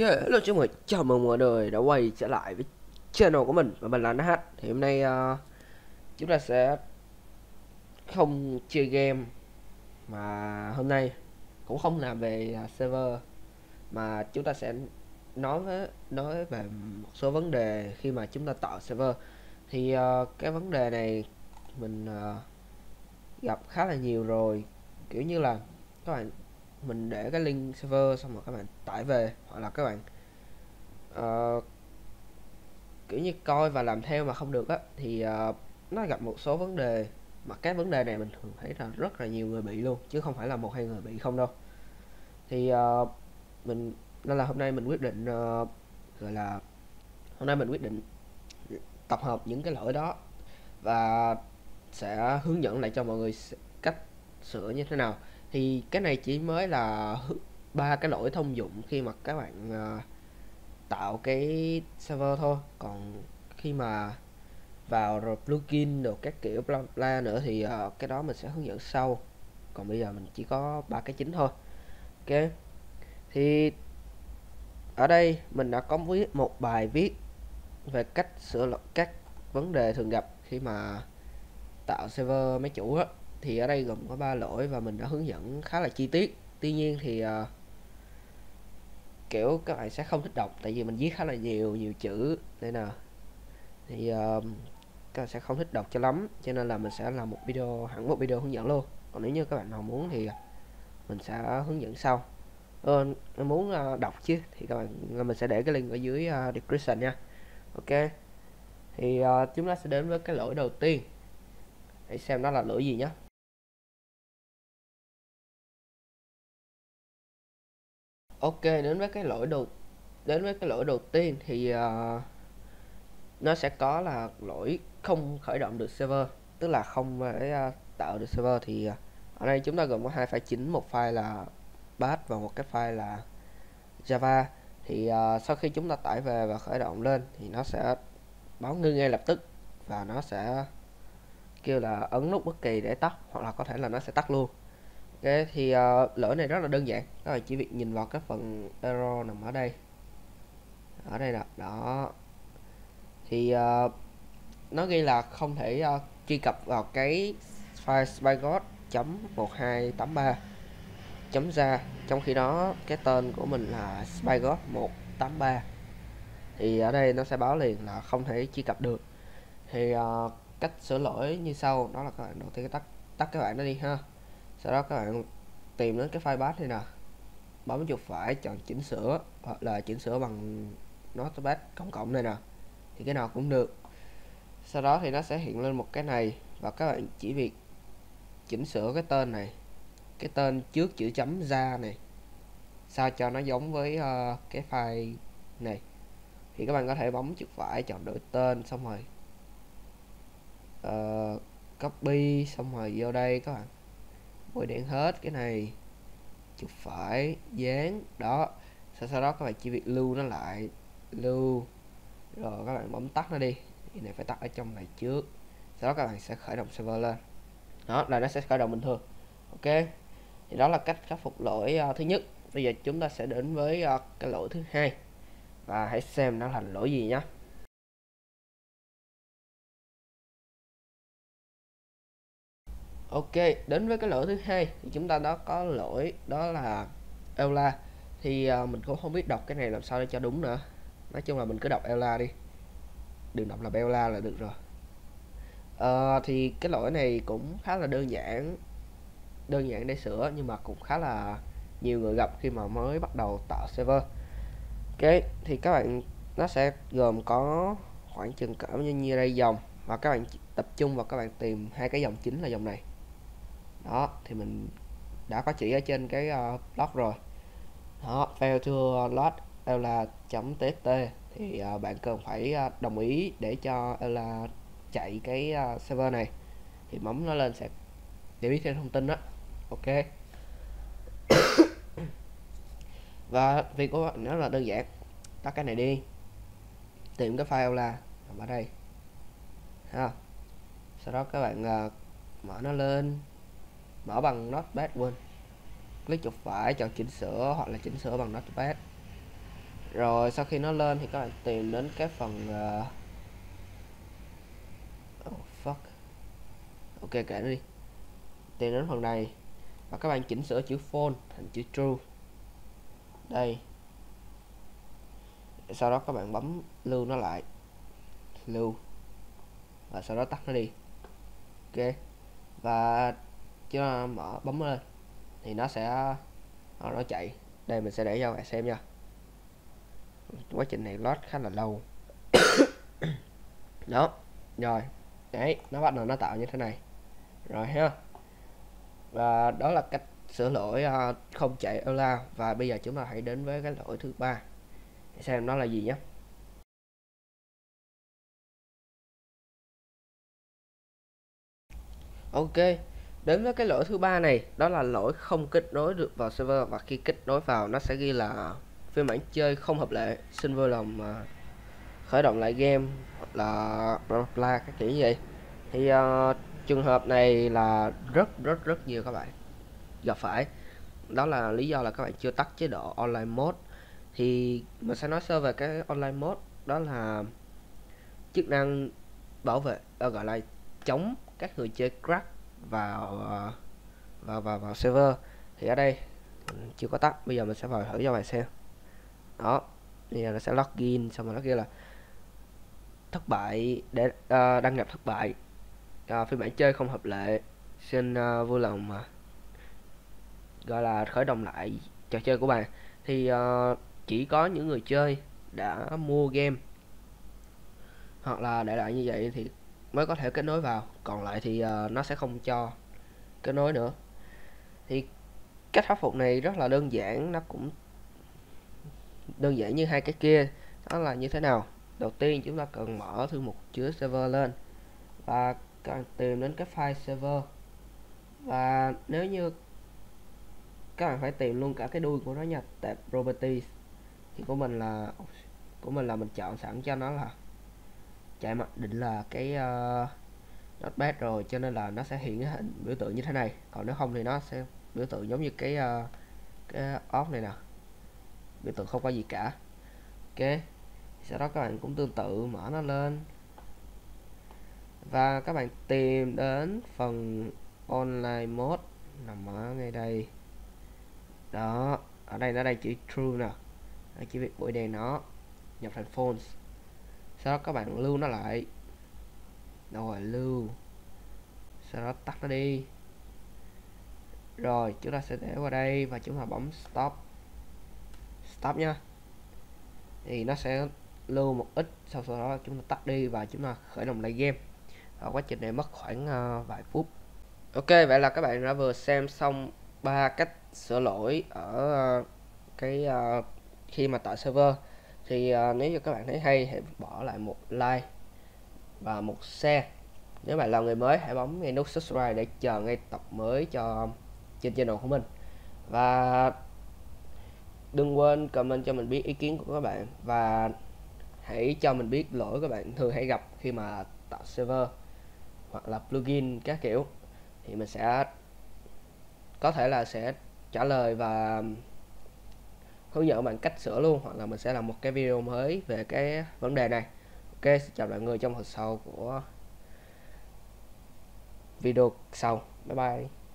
Ok, hello mọi người, chào mừng mọi người đã quay trở lại với channel của mình và mình là NH. Thì hôm nay chúng ta sẽ không chơi game, mà hôm nay cũng không làm về server, mà chúng ta sẽ nói về một số vấn đề khi mà chúng ta tạo server. Thì cái vấn đề này mình gặp khá là nhiều rồi, kiểu như là các bạn mình để cái link server xong rồi các bạn tải về, hoặc là các bạn kiểu như coi và làm theo mà không được á, thì nó gặp một số vấn đề. Mà cái vấn đề này mình thường thấy là rất là nhiều người bị luôn, chứ không phải là một hai người bị không đâu. Thì nên là hôm nay mình quyết định tập hợp những cái lỗi đó và sẽ hướng dẫn lại cho mọi người cách sửa như thế nào. Thì cái này chỉ mới là ba cái lỗi thông dụng khi mà các bạn tạo cái server thôi, còn khi mà vào rồi plugin được các kiểu bla bla nữa thì cái đó mình sẽ hướng dẫn sau. Còn bây giờ mình chỉ có ba cái chính thôi. Ok, thì ở đây mình đã có một bài viết về cách sửa lỗi các vấn đề thường gặp khi mà tạo server máy chủ á. Thì ở đây gồm có 3 lỗi và mình đã hướng dẫn khá là chi tiết. Tuy nhiên thì kiểu các bạn sẽ không thích đọc, tại vì mình viết khá là nhiều chữ nên là thì các bạn sẽ không thích đọc cho lắm, cho nên là mình sẽ làm một video hướng dẫn luôn. Còn nếu như các bạn nào muốn thì mình sẽ hướng dẫn sau. Muốn đọc chứ thì các bạn mình sẽ để cái link ở dưới description nha. Ok, thì chúng ta sẽ đến với cái lỗi đầu tiên. Hãy xem đó là lỗi gì nhé. Ok, đến với cái lỗi đầu tiên thì nó sẽ có là lỗi không khởi động được server, tức là không thể tạo được server. Thì ở đây chúng ta gồm có hai file chính, một file là bash và một cái file là Java. Thì sau khi chúng ta tải về và khởi động lên thì nó sẽ báo ngưng ngay lập tức và nó sẽ kêu là ấn nút bất kỳ để tắt, hoặc là có thể là nó sẽ tắt luôn. Ok, thì lỗi này rất là đơn giản, các bạn chỉ việc nhìn vào cái phần error nằm ở đây nè đó. Thì nó ghi là không thể truy cập vào cái file spygot.1283.ra, trong khi đó cái tên của mình là spygot 183. Thì ở đây nó sẽ báo liền là không thể truy cập được. Thì cách sửa lỗi như sau, đó là các bạn đầu tiên tắt các bạn nó đi ha. Sau đó các bạn tìm đến cái file bash này nè, bấm chuột phải, chọn chỉnh sửa hoặc là chỉnh sửa bằng notepad .. này nè, thì cái nào cũng được. Sau đó thì nó sẽ hiện lên một cái này và các bạn chỉ việc chỉnh sửa cái tên này, cái tên trước chữ chấm ra này, sao cho nó giống với cái file này. Thì các bạn có thể bấm chuột phải, chọn đổi tên, xong rồi copy, xong rồi vô đây các bạn bôi đen hết cái này, chuột phải dán đó. Sau đó các bạn chỉ việc lưu nó lại, lưu rồi các bạn bấm tắt nó đi. Cái này phải tắt ở trong này trước, sau đó các bạn sẽ khởi động server lên, đó là nó sẽ khởi động bình thường. Ok, thì đó là cách khắc phục lỗi thứ nhất. Bây giờ chúng ta sẽ đến với cái lỗi thứ hai và hãy xem nó là lỗi gì nhé. Ok, đến với cái lỗi thứ hai thì chúng ta đó có lỗi đó là EULA. Thì mình cũng không biết đọc cái này làm sao để cho đúng nữa, nói chung là mình cứ đọc EULA đi, đừng đọc là BEULA là được rồi. Thì cái lỗi này cũng khá là đơn giản để sửa, nhưng mà cũng khá là nhiều người gặp khi mà mới bắt đầu tạo server. Ok, thì các bạn nó sẽ gồm có khoảng chừng cỡ như đây dòng, và các bạn tập trung vào các bạn tìm hai cái dòng chính là dòng này đó. Thì mình đã có chỉ ở trên cái blog rồi đó, fail to load eula.txt. thì bạn cần phải đồng ý để cho Eula chạy cái server này, thì bấm nó lên sẽ để biết thêm thông tin đó. Ok, và việc của bạn nó là đơn giản, tắt cái này đi, tìm cái file Eula ở đây ha. Sau đó các bạn mở nó lên, mở bằng notepad, click chuột phải, chọn chỉnh sửa hoặc là chỉnh sửa bằng notepad, Rồi sau khi nó lên thì các bạn tìm đến cái phần ok kệ nó đi, tìm đến phần này và các bạn chỉnh sửa chữ phone thành chữ true đây. Sau đó các bạn bấm lưu nó lại, lưu, và sau đó tắt nó đi. Ok, và chứ mở bấm lên thì nó sẽ nó chạy. Đây mình sẽ để cho các bạn xem nha, quá trình này load khá là lâu. Đó rồi đấy, nó bắt đầu nó tạo như thế này rồi ha. Và đó là cách sửa lỗi không chạy allow. Và bây giờ chúng ta hãy đến với cái lỗi thứ ba xem nó là gì nhé. Ok, đến với cái lỗi thứ ba này, đó là lỗi không kết nối được vào server, và khi kết nối vào nó sẽ ghi là phiên bản chơi không hợp lệ, xin vui lòng khởi động lại game, hoặc là bla bla các kiểu như vậy. Thì trường hợp này là rất nhiều các bạn gặp phải. Đó là lý do là các bạn chưa tắt chế độ online mode. Thì mình sẽ nói sơ về cái online mode, đó là chức năng bảo vệ, gọi là chống các người chơi crack vào server. Thì ở đây chưa có tắt, bây giờ mình sẽ vào thử cho bạn xem. Đó, bây giờ nó sẽ login, xong rồi nó kia là thất bại, để đăng nhập thất bại, phiên bản chơi không hợp lệ, xin vui lòng gọi là khởi động lại trò chơi của bạn. Thì chỉ có những người chơi đã mua game hoặc là đại loại như vậy thì mới có thể kết nối vào, còn lại thì nó sẽ không cho kết nối nữa. Thì cách khắc phục này rất là đơn giản, nó cũng đơn giản như hai cái kia. Đó là như thế nào? Đầu tiên chúng ta cần mở thư mục chứa server lên và các bạn tìm đến cái file server, và nếu như các bạn phải tìm luôn cả cái đuôi của nó nha, tab properties. Thì của mình là mình chọn sẵn cho nó là chạy mặc định là cái notepad rồi, cho nên là nó sẽ hiện cái hình biểu tượng như thế này. Còn nếu không thì nó sẽ biểu tượng giống như cái off này nè, biểu tượng không có gì cả. Ok, sau đó các bạn cũng tương tự mở nó lên và các bạn tìm đến phần online mode nằm ở ngay đây. Đó, ở đây nó đây chữ true nè, chỉ việc bôi đen nó, nhập thành phones. Sau đó các bạn lưu nó lại, rồi lưu, sau đó tắt nó đi. Rồi chúng ta sẽ để qua đây và chúng ta bấm stop, stop nha. Thì nó sẽ lưu một ít, sau đó chúng ta tắt đi và chúng ta khởi động lại game. Và quá trình này mất khoảng vài phút. Ok, vậy là các bạn đã vừa xem xong ba cách sửa lỗi ở cái khi mà tạo server. Thì nếu như các bạn thấy hay, hãy bỏ lại một like và một share. Nếu bạn là người mới, hãy bấm ngay nút subscribe để chờ ngay tập mới cho trên channel của mình. Và đừng quên comment cho mình biết ý kiến của các bạn, và hãy cho mình biết lỗi các bạn thường hay gặp khi mà tạo server hoặc là plugin các kiểu. Thì mình sẽ có thể là sẽ trả lời và hướng dẫn bạn cách sửa luôn, hoặc là mình sẽ làm một cái video mới về cái vấn đề này. Ok, xin chào mọi người trong phần sau của video sau. Bye bye.